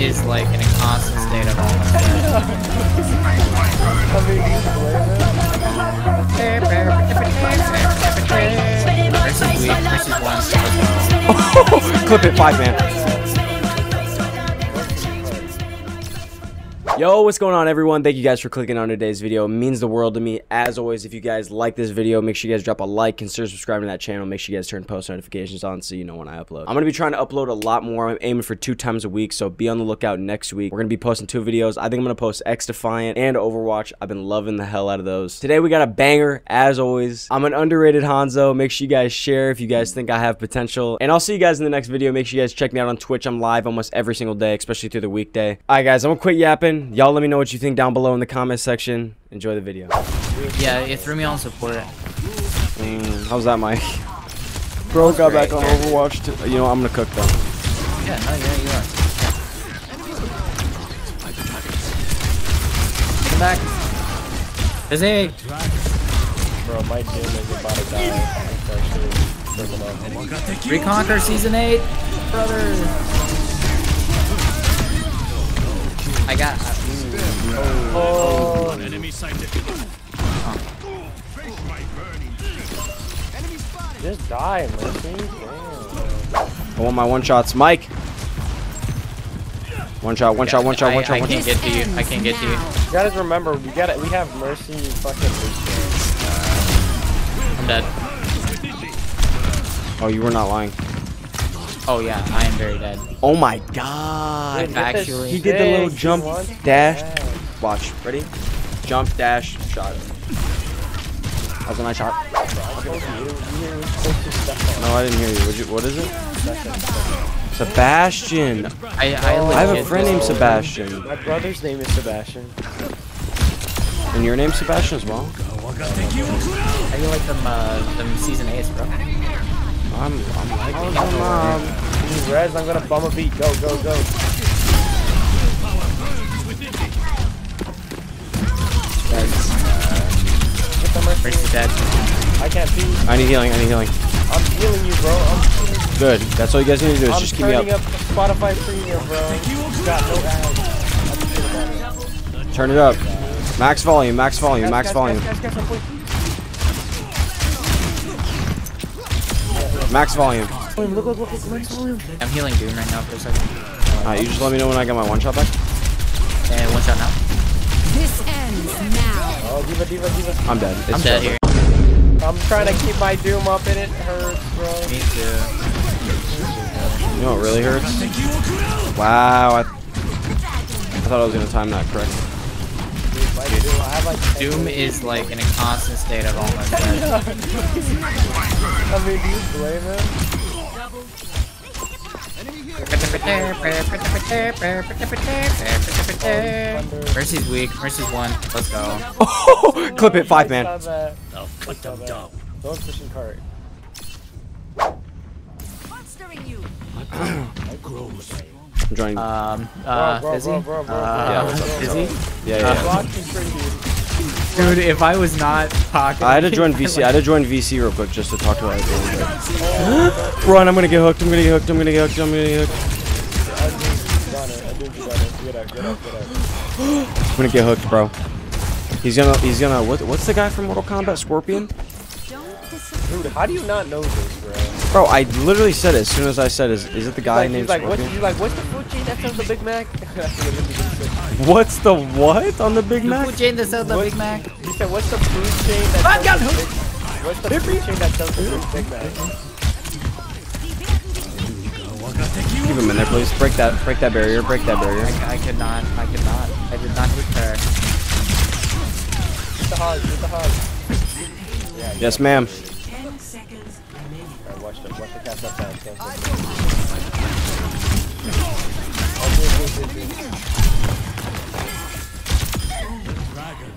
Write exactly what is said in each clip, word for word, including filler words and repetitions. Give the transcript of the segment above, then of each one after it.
is like in a constant state of almost. Clip it, five man. Yo, what's going on, everyone? Thank you guys for clicking on today's video. It means the world to me. As always, if you guys like this video, make sure you guys drop a like, consider subscribing to that channel, make sure you guys turn post notifications on so you know when I upload. I'm gonna be trying to upload a lot more. I'm aiming for two times a week, so be on the lookout next week. We're gonna be posting two videos. I think I'm gonna post XDefiant and Overwatch. I've been loving the hell out of those. Today we got a banger, as always. I'm an underrated Hanzo. Make sure you guys share if you guys think I have potential. And I'll see you guys in the next video. Make sure you guys check me out on Twitch. I'm live almost every single day, especially through the weekday. Alright guys, I'm gonna quit yapping. Y'all let me know what you think down below in the comment section. Enjoy the video. Yeah, it threw me on support. Mm, how's that, Mike? Bro got back on Overwatch too. You know, I'm gonna cook though. Yeah, no, yeah, you are. Come back. Is he? Bro, my team is about to die. Reconquer season eight, brother. I got. Oh. Enemy sighted. Just die, Mercy. Damn. I want my one shots, Mike. One shot, one shot, one shot, one shot, I, one shot. I can't get to you. I can't get to you. You guys remember, we got it. We have Mercy, fucking Lucio. I'm dead. Oh, you were not lying. Oh yeah, I am very dead. Oh my God! Dude, actually, he did the little jump, dash. Yeah. Watch, ready? Jump, dash, shot. That was a nice shot. No, I didn't hear you. Would you what is it? Sebastian. I, I, I have a friend named Sebastian. My brother's name is Sebastian. And your name's Sebastian as well. I feel like them, uh, them season A's, bro. I'm, I'm like, oh, no, um, Rez, I'm gonna bum a beat. Go, go, go. Mercy's dead. I can't see. I need healing. I need healing. I'm healing you, bro. I'm healing you. Good. That's all you guys need to do is I'm just keep me up. I'm turning up Spotify Premium, bro. You got no ads. Turn it up. Max volume. Max volume. Max volume. Max volume. Look, look, look, max volume. I'm healing Doom right now for a second. Alright, you just let me know when I get my one shot back. And one shot now. This ends now. Oh, D.Va, D.Va, D.Va. I'm dead. It's I'm dead here. I'm trying to keep my Doom up and it hurts, bro. Me too. You know what really hurts? Wow, I, th I thought I was going to time that correctly. Like, Doom is like in a constant state of almost death. I mean, do you blame him? Mercy's weak. Mercy's one. Let's go. Oh, clip it, five man. Oh, click them down. Don't push and cart. Monstering you. I grow. I'm trying. Um, uh, bro, bro, bro, bro, bro, bro. Uh, yeah, is he? Yeah, yeah. Dude, if I was not talking, I had to join V C. I had to join V C real quick just to talk to it. Oh, run! I'm gonna get hooked. I'm gonna get hooked. I'm gonna get hooked. I'm gonna get hooked. I'm gonna get hooked, bro. He's gonna. He's gonna. What, what's the guy from Mortal Kombat? Scorpion. Dude, how do you not know this, bro? Bro, I literally said it as soon as I said, "Is is it the guy named Scorpion?" Like, he's like, "What's the food chain that sells the Big Mac?" What's the what on the Big Mac? The food chain that sells the Big Mac. He said, "What's the food chain that sells the Big Mac?" What's the food chain that sells the Big Mac? Keep him in there, please. Break that, break that barrier, break that barrier. I, I could not, I could not, I did not hit her. Get the hog, get the hog. Yeah, yes, ma'am. Watch the, watch the cast up down, cast up. The dragon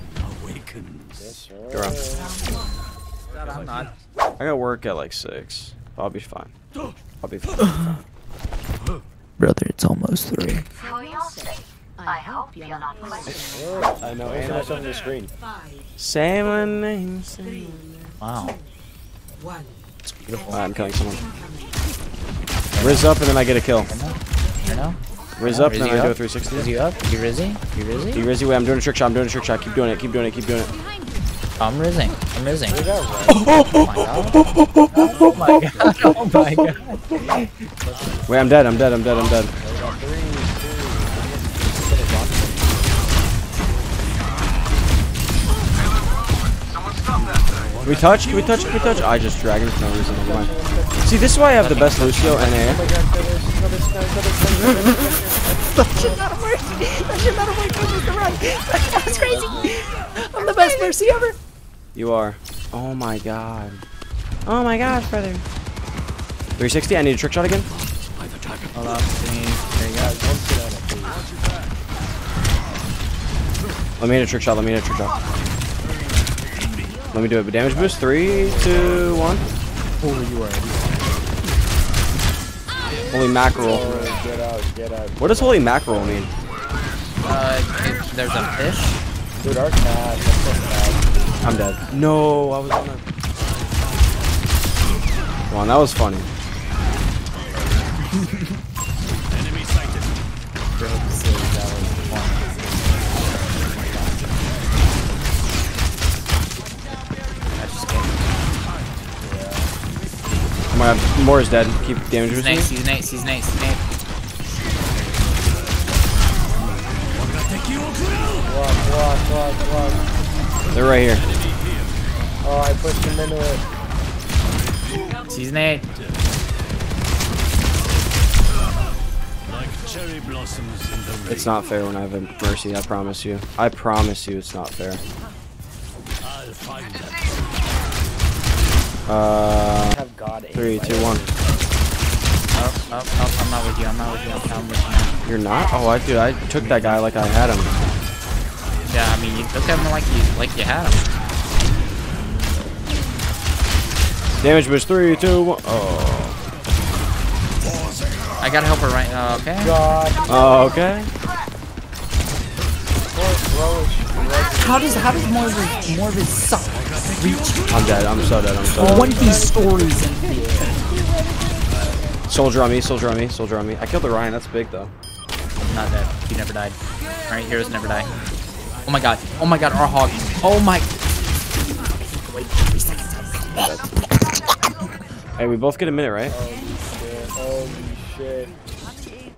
awakens. I'm not. I got work at like six. I'll be fine. I'll be fine. Brother, it's almost three. I hope you're not questioning. I know, Ana, it's on the screen. Say my name. Wow. One. Right, I'm killing someone. Riz up and then I get a kill. I know. I know. Riz up, and then I do a three sixty. Rizzy up, you Rizzy, you Rizzy. You Rizzy, wait, I'm doing a trick shot, I'm doing a trick shot. Keep doing it, keep doing it, keep doing it. I'm Rizzing, I'm Rizzing. Oh my god, oh my god. Wait, I'm dead, I'm dead, I'm dead, I'm dead. Can we touch? Can we touch? Can we touch? I just dragged him for no reason. Never mind. See, this is why I have the best Lucio N A. Oh my god, that should not have worked! That should not have worked! That was crazy! I'm the best Mercy ever! You are. Oh my god. Oh my god, brother. three sixty, I need a trick shot again. Hold on, there you go. Let me hit a trick shot, let me hit a trick shot. Let me do it. Damage boost. Three, two, one. Holy, you are. Holy mackerel. Oh, get out, get out. What does holy mackerel mean? Uh, it, there's a fish. Dude, our cat. I'm dead. No, I was on a. Come on, that was funny. Enemy sighted. Oh my god, Moore is dead. Keep damage resisting. Nice, he's nice, he's nice, he's nice. Walk, walk, walk, walk. They're right here. Oh, I pushed him into it. He's nade. Like cherry blossoms in the rain. It's not fair when I have a Mercy, I promise you. I promise you it's not fair. I'll find that. Uh, three, two, one. Oh, oh, oh, I'm not with you. I'm not with you. I'm with you. You're not? Oh, I dude, I took that guy like I had him. Yeah, I mean, you took him like you like you had him. Damage was three, two, one. Oh. I gotta help her right now. Okay. God. Okay. How does how does Morvis Morvis suck? I'm dead. I'm so dead. I'm so dead. One of these stories. Soldier on me. Soldier on me. Soldier on me. I killed the Ryan. That's big though. Not dead. He never died. All right, heroes never die. Oh my god. Oh my god. Our hog. Oh my. Wait three seconds. Hey, we both get a minute, right? Holy shit. Holy shit.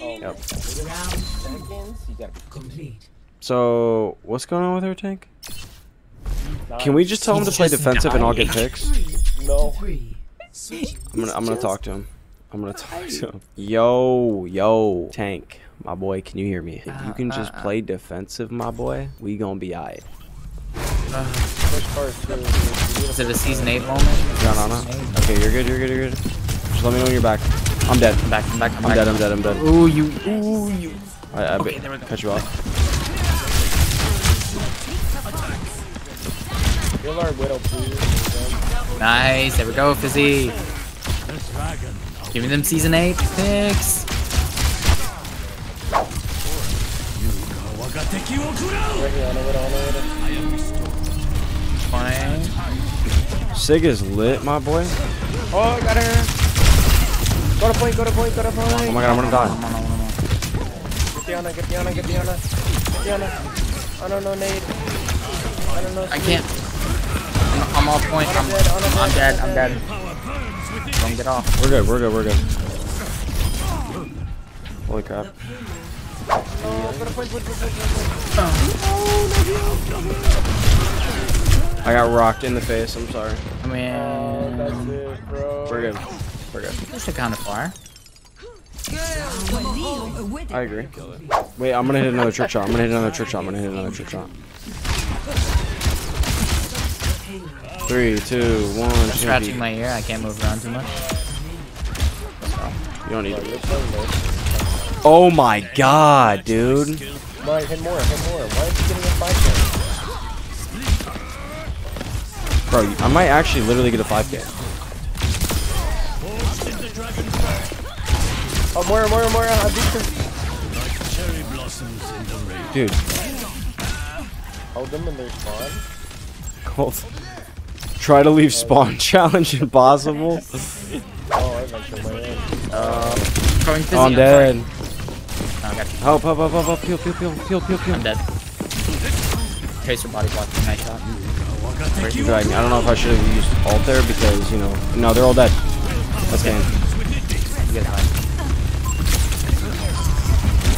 Oh. Yep. Seconds. You got complete. So what's going on with our tank? Can we just tell him to play defensive and I'll get picks? No. I'm gonna, I'm gonna talk to him. I'm gonna talk to him. Yo, yo, tank, my boy, can you hear me? If you can just play defensive, my boy, we gonna be alright. Is it a season eight moment? You're on Ana. Okay, you're good, you're good, you're good. Just let me know when you're back. I'm dead. I'm back. I'm back. I'm, I'm back. dead. I'm dead. I'm dead. Ooh, you. Ooh, you. I, I okay, cut you off. Nice, there we go, Fizzy. Give me them season eight picks. Fine. Sig is lit, my boy. Oh, I got her. Go to point, go to point, go to point. Oh my god, I'm gonna die. Get the Ana, get the Ana, get the Ana. Get the Ana. I don't know, Nate. I don't know. I can't. I'm off point. I'm, I'm dead. I'm dead. Don't get off. We're good. We're good. We're good. Holy crap. I got rocked in the face. I'm sorry. I mean, oh, that's it, bro. We're good. We're good. That's the kind of fire. I agree. Wait, I'm gonna hit another trick shot. I'm gonna hit another trick shot. I'm gonna hit another trick shot. Three, two, one. I'm scratching my ear. I can't move around too much. You don't need to. Oh my god, dude. Hit more, hit more. Why is he getting a five K? Bro, I might actually literally get a five K. Oh, more, more, more. I beat him. Like cherry blossoms in the rain. Dude. Hold them in their spawn. Cold. Try to leave spawn challenge impossible. Oh, I got your way in. Uh, I'm dead. I gotta keep help, help, help, help, help, peel, peel, peel, peel, peel, peel. I'm dead. Tracer body blocked the night shot. Crazy Dragon. I don't know if I should have used ult there because, you know. No, they're all dead. Let's get him.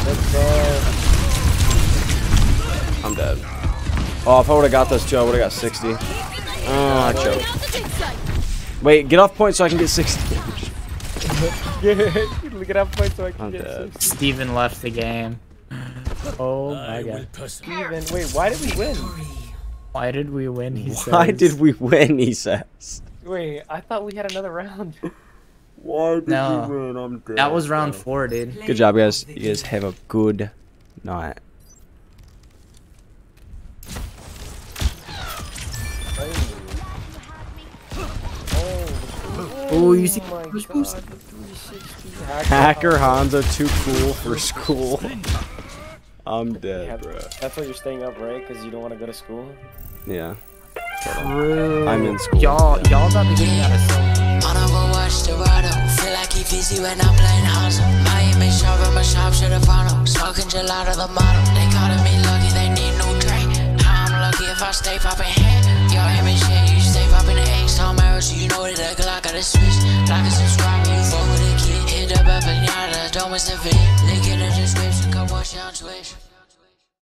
Let's go. I'm dead. Oh, if I would have got those two, I would have got sixty. Oh, I choked. Wait, get off point so I can get sixty. Get off point so I can I'm get dead. sixty. Steven left the game. Oh my god. Steven, wait, why did we win? Why did we win, he says. Why did we win, he says. Wait, I thought we had another round. Why did no. you win? I'm dead. That was round four, dude. Good job, guys. You guys have a good night. Oh, you see? Oh push, push. God, Hacker Hanzo too cool for school. I'm dead, yeah, bro. That's why you're staying up, right? Because you don't want to go to school? Yeah. True. I'm in school. Y'all about to get me out of school. On Overwatch, Dorado. Feel like he busy when I'm playing Hanzo. My image sharp in my shop, should've followed. Smoking gelato, the model. They calling me lucky, they need new drink. I'm lucky if I stay popping head. Your image shit, you stay popping eggs. On my road, you know that the Glock gotta switch. Like and subscribe, you fuck with a kid. Hit up a pinata, don't miss a vid. Link in the description, come watch it on Twitch.